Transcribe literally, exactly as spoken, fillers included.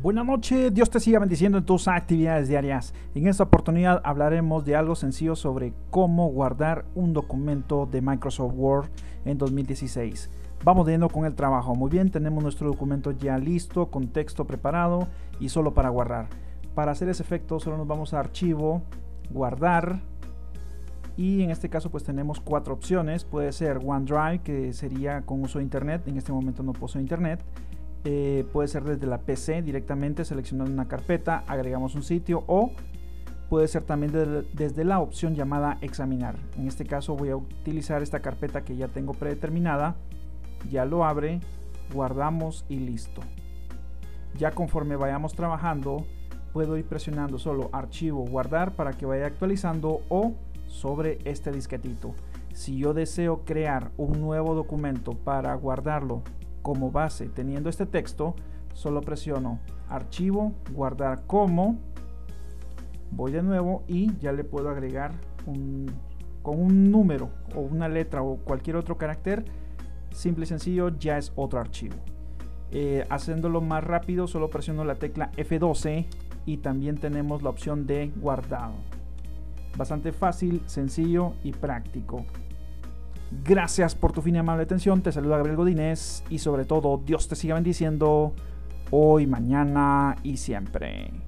Buenas noches, Dios te siga bendiciendo en tus actividades diarias. En esta oportunidad hablaremos de algo sencillo sobre cómo guardar un documento de Microsoft Word en dos mil dieciséis. Vamos yendo con el trabajo. Muy bien, tenemos nuestro documento ya listo, con texto preparado y solo para guardar. Para hacer ese efecto solo nos vamos a archivo, guardar, y en este caso pues tenemos cuatro opciones. Puede ser OneDrive, que sería con uso de internet. En este momento no poseo internet. Eh, puede ser desde la P C directamente, seleccionando una carpeta, agregamos un sitio, o puede ser también de, desde la opción llamada examinar. En este caso voy a utilizar esta carpeta que ya tengo predeterminada, ya lo abre, guardamos y listo. Ya conforme vayamos trabajando puedo ir presionando solo archivo, guardar, para que vaya actualizando o sobre este disquetito. Si yo deseo crear un nuevo documento para guardarlo como base teniendo este texto, solo presiono archivo, guardar como, voy de nuevo y ya le puedo agregar un, con un número o una letra o cualquier otro carácter. Simple y sencillo, ya es otro archivo. Eh, haciéndolo más rápido, solo presiono la tecla F doce y también tenemos la opción de guardado. Bastante fácil, sencillo y práctico. Gracias por tu fina y amable atención. Te saluda Gabriel Godínez y sobre todo Dios te siga bendiciendo hoy, mañana y siempre.